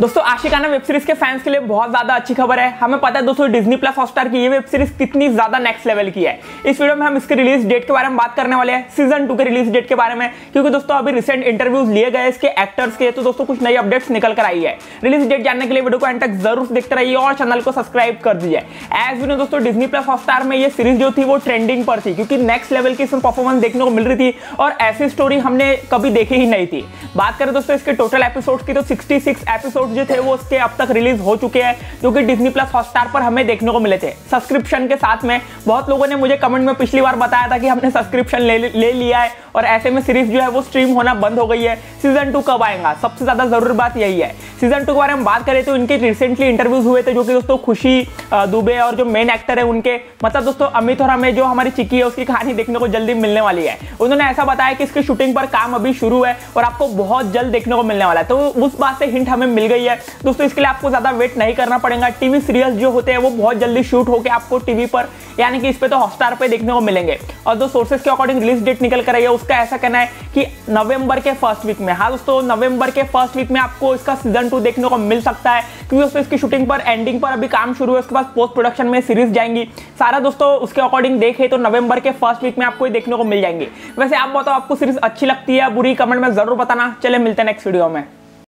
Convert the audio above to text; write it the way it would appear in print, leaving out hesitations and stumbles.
दोस्तों Aashiqana web series के fans के लिए बहुत ज्यादा अच्छी खबर है। हमें पता है दोस्तों डिज्नी प्लस हॉटस्टार की ये वेब सीरीज कितनी ज्यादा नेक्स्ट लेवल की है। इस वीडियो में हम इसके रिलीज डेट के बारे में बात करने वाले हैं, सीजन 2 के रिलीज डेट के बारे में, क्योंकि दोस्तों अभी रिसेंट इंटरव्यूज लिए गए इसके एक्टर्स के, तो दोस्तों कुछ नई अपडेट्स निकल कर आई है। रिलीज डेट जानने के लिए वीडियो को एंड तक जरूर देखते रहिए और चैनल को सब्सक्राइब कर दीजिए। एज यू नो दोस्तों डिज्नी प्लस हॉटस्टार में ये सीरीज जो थी वो ट्रेंडिंग पर थी, क्योंकि नेक्स्ट लेवल की इसमें परफॉर्मेंस देखने को मिल रही थी और ऐसी स्टोरी हमने कभी देखी ही नहीं थी। बात करें दोस्तों इसके टोटल एपिसोड की तो 66 एपिसोड जो थे वो उसके अब तक रिलीज हो चुके हैं, जो कि डिज्नी प्लस हॉटस्टार पर हमें देखने को मिले थे सब्सक्रिप्शन के साथ में। बहुत लोगों ने मुझे कमेंट में पिछली बार बताया था कि हमने सब्सक्रिप्शन ले लिया है और ऐसे में सीरीज जो है वो स्ट्रीम होना बंद हो गई है। सीजन 2 कब आएगा, सबसे ज्यादा जरूरी बात यही है। सीजन 2 के बारे में बात करें तो इनके रिसेंटली इंटरव्यूज हुए थे, जो कि दोस्तों खुशी दुबे और जो मेन एक्टर है उनके, मतलब दोस्तों अमित और हमें जो हमारी चिक्की है उसकी कहानी देखने को जल्दी मिलने वाली है। उन्होंने ऐसा बताया कि इसकी शूटिंग पर काम अभी शुरू है और आपको बहुत जल्द देखने को मिलने वाला है, तो उस बात से हिंट हमें मिल गई है। दोस्तों इसके लिए आपको ज्यादा वेट नहीं करना पड़ेगा। टीवी सीरियल जो होते हैं वो बहुत जल्दी शूट होकर आपको टीवी पर यानी कि इस पे तो हॉटस्टार पे देखने को मिलेंगे। और दो सोर्सेज के अकॉर्डिंग रिलीज डेट निकल कर आई है, उसका ऐसा कहना है कि नवंबर के फर्स्ट वीक में, हाँ दोस्तों नवंबर के फर्स्ट वीक में आपको इसका सीजन 2 देखने को मिल सकता है, क्योंकि दोस्तों इसकी शूटिंग पर एंडिंग पर अभी काम शुरू है, उसके बाद पोस्ट प्रोडक्शन में सीरीज जाएंगी सारा। दोस्तों उसके अकॉर्डिंग देखें तो नवंबर के फर्स्ट वीक में आपको ये देखने को मिल जाएंगी। वैसे आप बताओ आपको सीरीज अच्छी लगती है बुरी, कमेंट में जरूर बताना। चले मिलते हैं नेक्स्ट वीडियो में।